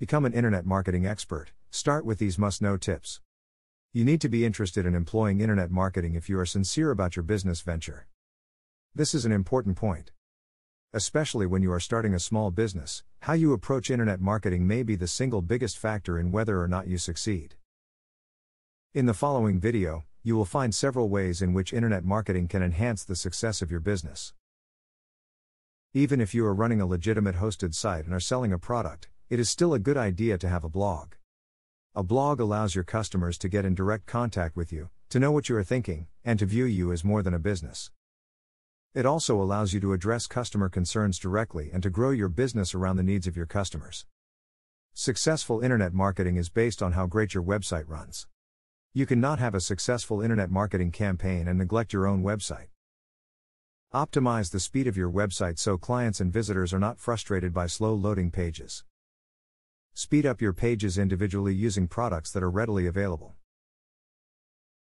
Become an internet marketing expert. Start with these must-know tips. You need to be interested in employing internet marketing if you are sincere about your business venture. This is an important point. Especially when you are starting a small business, how you approach internet marketing may be the single biggest factor in whether or not you succeed. In the following video, you will find several ways in which internet marketing can enhance the success of your business. Even if you are running a legitimate hosted site and are selling a product, it is still a good idea to have a blog. A blog allows your customers to get in direct contact with you, to know what you are thinking, and to view you as more than a business. It also allows you to address customer concerns directly and to grow your business around the needs of your customers. Successful internet marketing is based on how great your website runs. You cannot have a successful internet marketing campaign and neglect your own website. Optimize the speed of your website so clients and visitors are not frustrated by slow loading pages. Speed up your pages individually using products that are readily available.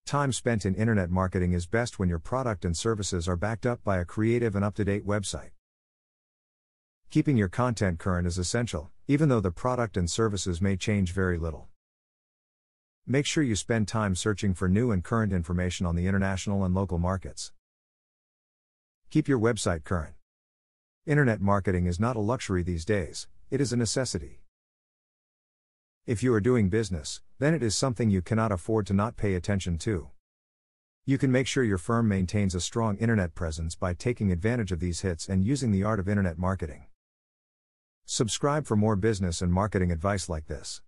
Time spent in internet marketing is best when your product and services are backed up by a creative and up-to-date website. Keeping your content current is essential, even though the product and services may change very little. Make sure you spend time searching for new and current information on the international and local markets. Keep your website current. Internet marketing is not a luxury these days, it is a necessity. If you are doing business, then it is something you cannot afford to not pay attention to. You can make sure your firm maintains a strong internet presence by taking advantage of these hits and using the art of internet marketing. Subscribe for more business and marketing advice like this.